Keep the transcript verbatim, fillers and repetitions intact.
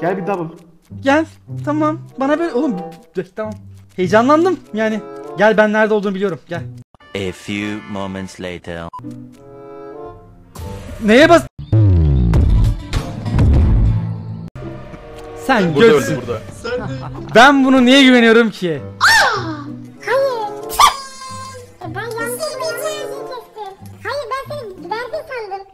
Gel bir double. Gel. Tamam. Bana böyle oğlum. Tamam. Heyecanlandım yani. Gel, ben nerede olduğunu biliyorum. Gel. A few moments later. Neye bas? Sen görsün. Ben bunu niye güveniyorum ki?